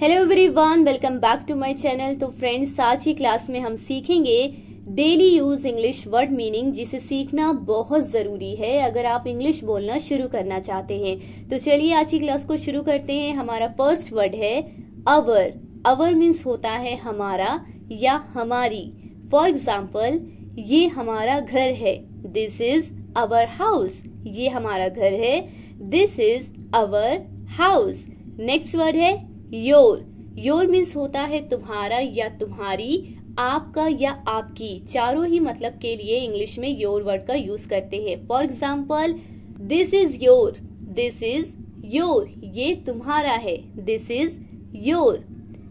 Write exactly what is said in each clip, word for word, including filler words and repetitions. Hello everyone, welcome back to my channel. तो friends, आज की क्लास में हम सीखेंगे daily use English word meaning, जिसे सीखना बहुत ज़रूरी है अगर आप इंग्लिश बोलना शुरू करना चाहते हैं। तो चलिए आज की क्लास को शुरू करते हैं। हमारा फर्स्ट वर्ड है अवर। अवर मीन्स होता है हमारा या हमारी। फॉर एग्जाम्पल, ये हमारा घर है, दिस इज अवर हाउस। ये हमारा घर है, this is our house. Next word है योर। योर मीन्स होता है तुम्हारा या तुम्हारी, आपका या आपकी, चारों ही मतलब के लिए इंग्लिश में योर वर्ड का यूज करते हैं। For example, this is your, this is your. ये तुम्हारा है, this is your.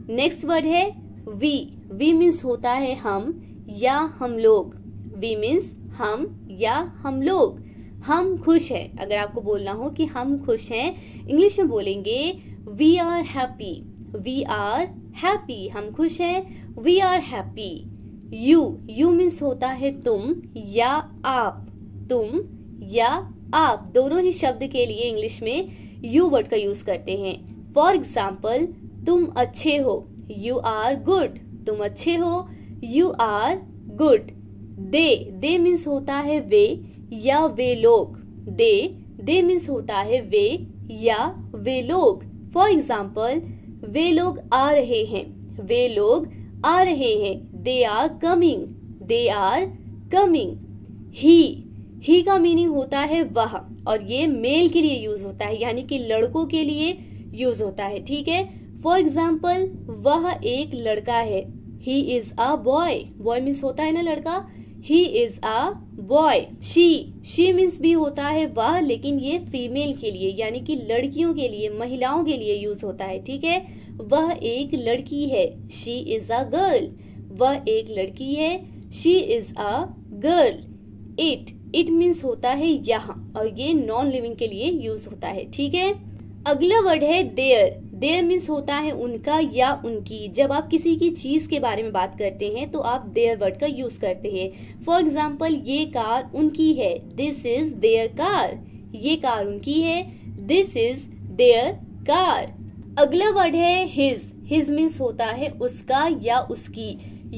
Next word है वी। वी मीन्स होता है हम या हम लोग। वी मीन्स हम या हम लोग। हम खुश हैं, अगर आपको बोलना हो कि हम खुश हैं, इंग्लिश में बोलेंगे we are happy, we are happy. हम खुश हैं, we are happy. You. You means होता है तुम या आप। तुम या आप, दोनों ही शब्द के लिए इंग्लिश में यू वर्ड का यूज करते हैं। फॉर एग्जाम्पल, तुम अच्छे हो, यू आर गुड। तुम अच्छे हो, you are good. They. They means होता है वे या वे लोग। दे। दे मीन्स होता है वे या वे लोग। फॉर एग्जाम्पल, वे लोग आ रहे हैं, वे लोग आ रहे हैं, they are coming, they are coming. He. He का मीनिंग होता है वह, और ये मेल के लिए यूज होता है, यानी कि लड़कों के लिए यूज होता है, ठीक है। फॉर एग्जाम्पल, वह एक लड़का है, he is a boy. Boy means होता है ना लड़का, he is a boy. She. She means भी होता है वह, लेकिन ये फीमेल के लिए यानी कि लड़कियों के लिए, महिलाओं के लिए यूज होता है, ठीक है। वह एक लड़की है, शी इज अ गर्ल। वह एक लड़की है, she is a girl. It. It means होता है यहाँ, और ये नॉन लिविंग के लिए यूज होता है, ठीक है। अगला वर्ड है देयर। देयर मीन्स होता है उनका या उनकी। जब आप किसी की चीज के बारे में बात करते हैं तो आप देयर वर्ड का यूज करते हैं। फॉर एग्जाम्पल, ये कार उनकी है, दिस इज देयर कार। ये कार उनकी है, दिस इज देयर कार। अगला वर्ड है हिज। हिज मीन्स होता है उसका या उसकी।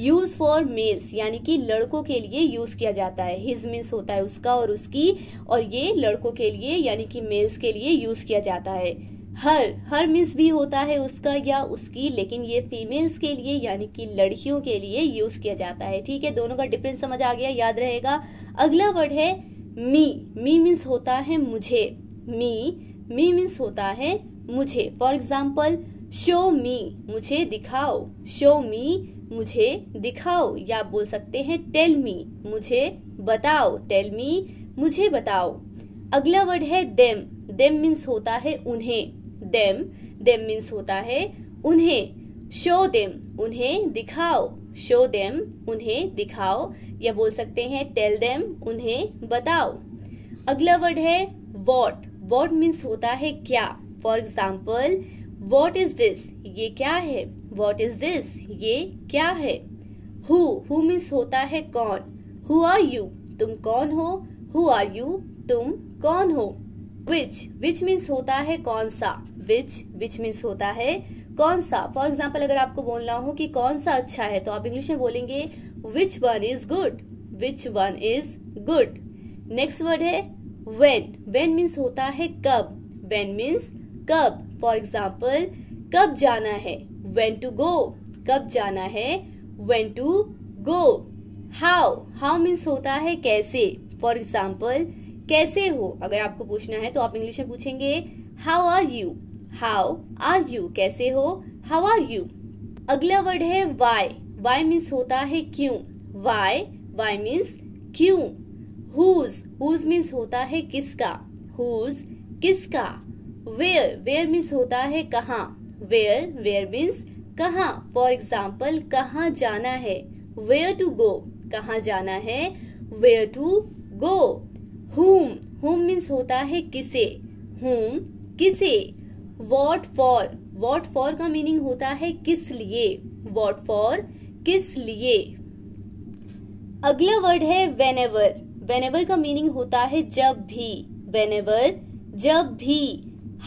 यूज फॉर मेल्स, यानी कि लड़कों के लिए यूज किया जाता है। हिज मीन्स होता है उसका और उसकी, और ये लड़कों के लिए यानी कि मेल्स के लिए यूज किया जाता है। हर। हर मीन्स भी होता है उसका या उसकी, लेकिन ये फीमेल्स के लिए यानी कि लड़कियों के लिए यूज किया जाता है, ठीक है। दोनों का डिफरेंस समझ आ गया, याद रहेगा। अगला वर्ड है मी। मी मीन्स होता है मुझे। मी। मी मीन्स होता है मुझे। फॉर एग्जाम्पल, शो मी, मुझे दिखाओ। शो मी, मुझे दिखाओ। या बोल सकते हैं टेल मी, मुझे बताओ। टेल मी, मुझे बताओ। अगला वर्ड है देम। देम मीन्स होता है उन्हें। देम। देम मीन्स होता है उन्हें। शो देम, उन्हें दिखाओ। शो देम, उन्हें दिखाओ। या बोल सकते हैं टेल देम, उन्हें बताओ। अगला वर्ड है वॉट। वॉट मीन्स होता है क्या। For example, what is this, ये क्या है। What is this? ये क्या है। Who. Who means होता है कौन। Who are you? तुम कौन हो। Who are you? तुम कौन हो। Which. Which means होता है कौन सा। Which. Which means होता है कौन सा। फॉर एग्जाम्पल, अगर आपको बोलना हो कि कौन सा अच्छा है, तो आप इंग्लिश में बोलेंगे Which one is good? Which one is good? Next word है when. When means होता है कब। When means कब। फॉर एग्जाम्पल, कब जाना है, When to go. कब जाना है, When to go. How. How means होता है कैसे। For example, कैसे हो, अगर आपको पूछना है तो आप इंग्लिश में पूछेंगे How are you? How are you? कैसे हो, How are you? अगला वर्ड है why. Why means होता है क्यों। Why. Why means क्यों। Whose. Whose means होता है किसका। Whose. किसका। Where. Where means होता है कहाँ। Where. Where means कहाँ। फॉर एग्जाम्पल, कहाँ जाना है, Where to go. कहाँ जाना है, Where to go. Whom. Whom means होता है किसे। Whom. किसे। What for. What for का मीनिंग होता है किस लिए। What for. किस लिए। अगला वर्ड है whenever. Whenever का मीनिंग होता है जब भी। Whenever. जब भी।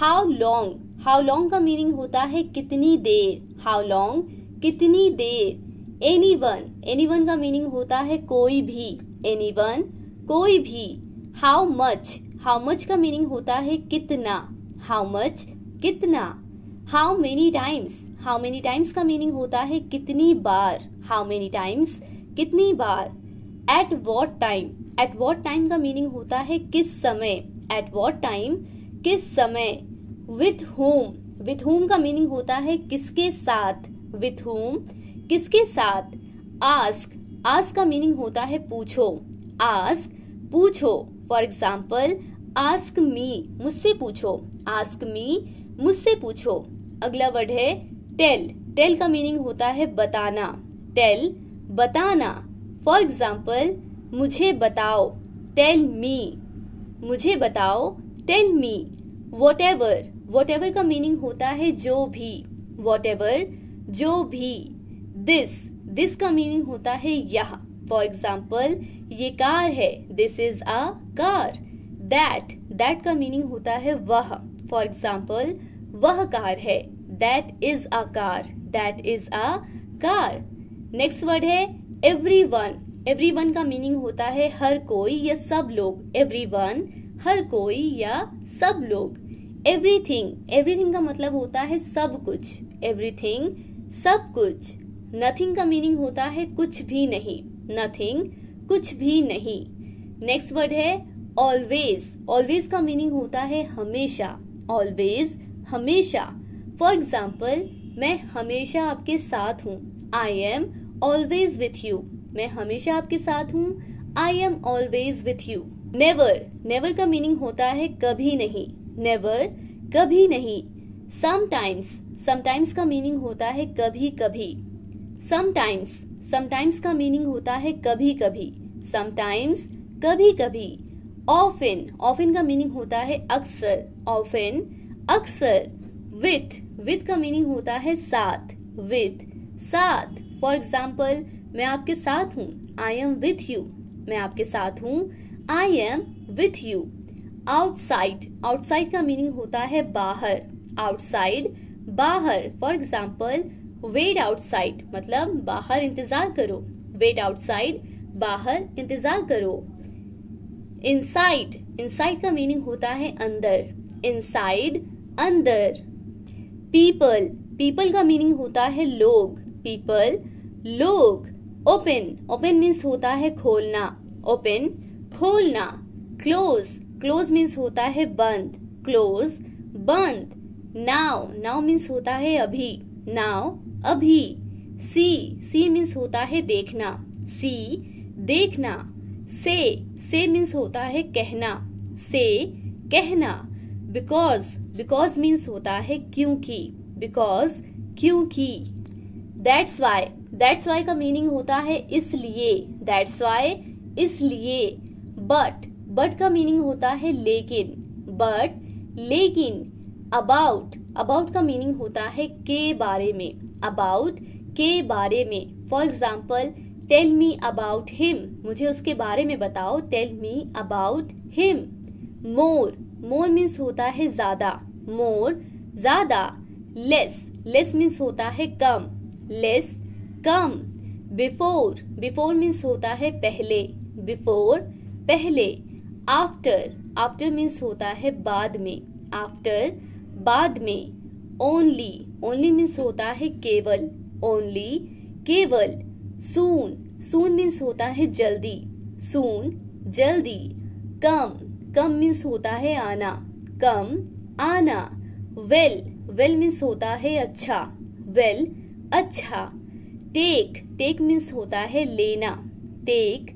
How long. हाउ लॉन्ग का मीनिंग होता है कितनी देर, हाउ लॉन्ग कितनी देर। एनी वन, एनी वन का मीनिंग होता है कोई भी, एनी वन कोई भी। हाउ मच, हाउ मच का मीनिंग होता है कितना, हाउ मच कितना। How many times, how many times का मीनिंग होता है कितनी बार, हाउ मेनी टाइम्स कितनी बार। At what time, at what time का मीनिंग होता है किस समय, एट वॉट टाइम किस समय। विथ होम, विथ होम का मीनिंग होता है किसके साथ, विथ होम किसके साथ। आस्क, आस्क का मीनिंग होता है पूछो, आस्क पूछो। फॉर एग्जाम्पल आस्क मी, मुझसे पूछो, आस्क मी मुझसे पूछो। अगला वर्ड है टेल, टेल का मीनिंग होता है बताना, टेल बताना। फॉर एग्जाम्पल मुझे बताओ, टेल मी, मुझे बताओ tell me. Whatever, whatever का मीनिंग होता है जो भी, वॉट एवर जो भी। दिस, दिस का मीनिंग होता है यह। फॉर एग्जाम्पल ये कार है, this is a car. That, that का मीनिंग होता है वह। फॉर एग्जाम्पल वह कार है, that is a car, that is a car. Next word है एवरीवन, एवरीवन का मीनिंग होता है हर कोई या सब लोग, एवरीवन हर कोई या सब लोग। एवरीथिंग, एवरीथिंग का मतलब होता है सब कुछ, एवरीथिंग सब कुछ। नथिंग का मीनिंग होता है कुछ भी नहीं, नथिंग कुछ भी नहीं। नेक्स्ट वर्ड है ऑलवेज, ऑलवेज का मीनिंग होता है हमेशा, ऑलवेज हमेशा। फॉर एग्जाम्पल मैं हमेशा आपके साथ हूँ, I am always with you, मैं हमेशा आपके साथ हूँ, I am always with you. Never, never का मीनिंग होता है कभी नहीं, नेवर कभी नहीं। समटाइम्स, समटाइम्स का मीनिंग होता है कभी कभी, समटाइम्स, समटाइम्स का मीनिंग होता है कभी कभी, समटाइम्स कभी कभी। ऑफन, ऑफन का मीनिंग होता है अक्सर, ऑफन अक्सर। विथ, विथ का मीनिंग होता है साथ, विथ साथ। फॉर एग्जाम्पल मैं आपके साथ हूँ, आई एम विथ यू, मैं आपके साथ हूँ, I am with you. Outside, outside का मीनिंग होता है बाहर, आउटसाइड बाहर। फॉर एग्जाम्पल वेट आउटसाइड मतलब बाहर इंतजार करो, वेट आउटसाइड बाहर इंतजार करो। इनसाइड, इनसाइड का मीनिंग होता है अंदर, इनसाइड अंदर। पीपल, पीपल का मीनिंग होता है लोग, पीपल लोग। ओपन, ओपन मीन्स होता है खोलना, ओपन खोलना। क्लोज, क्लोज मीन्स होता है बंद, क्लोज बंद। नाउ, नाउ मीन्स होता है अभी, नाउ अभी। सी, सी मीन्स होता है देखना, सी देखना। से, से मीन्स होता है कहना, से कहना। बिकॉज, बिकॉज मीन्स होता है क्योंकि, बिकॉज क्योंकि। दैट्स वाई, दैट्स वाई का मीनिंग होता है इसलिए, दैट्स वाई इसलिए। बट, बट का मीनिंग होता है लेकिन, बट लेकिन। अबाउट, अबाउट का मीनिंग होता है के बारे में, अबाउट के बारे में। For example tell me about him, मुझे उसके बारे में बताओ, tell me about him. More, more means होता है ज्यादा, मोर ज्यादा। लेस, लेस मीन्स होता है कम, लेस कम। बिफोर, बिफोर मीन्स होता है पहले, बिफोर पहले। आफ्टर, आफ्टर मीन्स होता है बाद में, आफ्टर बाद में। ओनली, ओनली मीन्स होता है केवल, ओनली केवल। सून, सून मीन्स होता है जल्दी, सून जल्दी। कम, कम मीन्स होता है आना, कम आना। वेल, वेल मीन्स होता है अच्छा, वेल अच्छा। टेक, टेक मीन्स होता है लेना, टेक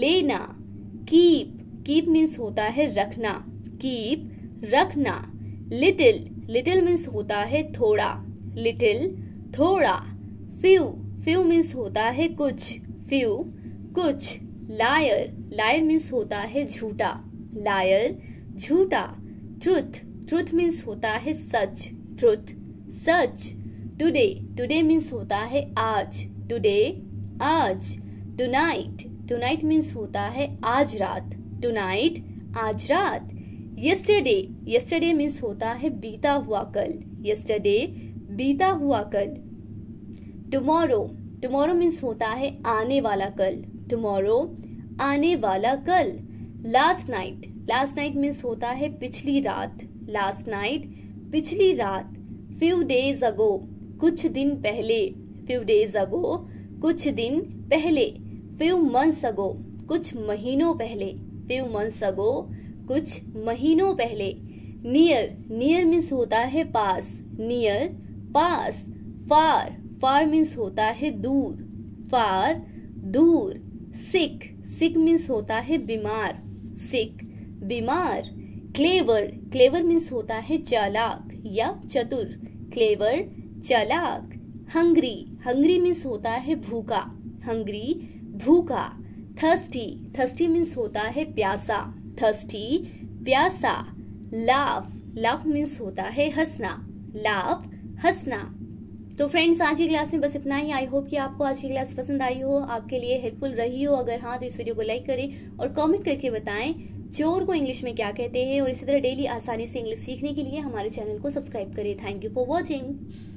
लेना। कीप, कीप मीन्स होता है रखना, कीप रखना। लिटिल, लिटिल मीन्स होता है थोड़ा, लिटिल थोड़ा। फ्यू, फ्यू मीन्स होता है कुछ, फ्यू कुछ। लायर, लायर मीन्स होता है झूठा, लायर झूठा। ट्रुथ, ट्रुथ मीन्स होता है सच, ट्रुथ सच। टुडे, टुडे मीन्स होता है आज, टुडे आज। टुनाइट, टुनाइट मीन्स होता है आज रात, टुनाइट आज रात। yesterday, yesterday मीन्स होता है बीता हुआ कल, yesterday बीता हुआ कल। tomorrow, tomorrow मीन्स होता है आने वाला कल, tomorrow आने वाला कल। last night, last night means होता है पिछली रात, last night पिछली रात। few days ago, कुछ दिन पहले, few days ago कुछ दिन पहले। few months ago कुछ महीनों पहले, few months ago कुछ महीनों पहले। near, near means होता है पास, near पास। far, far means होता है दूर, far दूर। sick, sick means होता है बीमार, sick बीमार। clever, clever means होता है चालाक या चतुर, clever चालाक। हंग्री, हंग्री मीन्स होता है भूखा, हंग्री भूखा। थर्स्टी, थर्स्टी मीन्स होता है प्यासा, थर्स्टी प्यासा। लाफ, लाफ मीन्स होता है हंसना, लाफ हंसना। तो फ्रेंड्स आज की क्लास में बस इतना ही। आई होप कि आपको आज की क्लास पसंद आई हो, आपके लिए हेल्पफुल रही हो। अगर हाँ तो इस वीडियो को लाइक करें और कमेंट करके बताएं चोर को इंग्लिश में क्या कहते हैं। और इसी तरह डेली आसानी से इंग्लिश सीखने के लिए हमारे चैनल को सब्सक्राइब करें। Thank you for watching.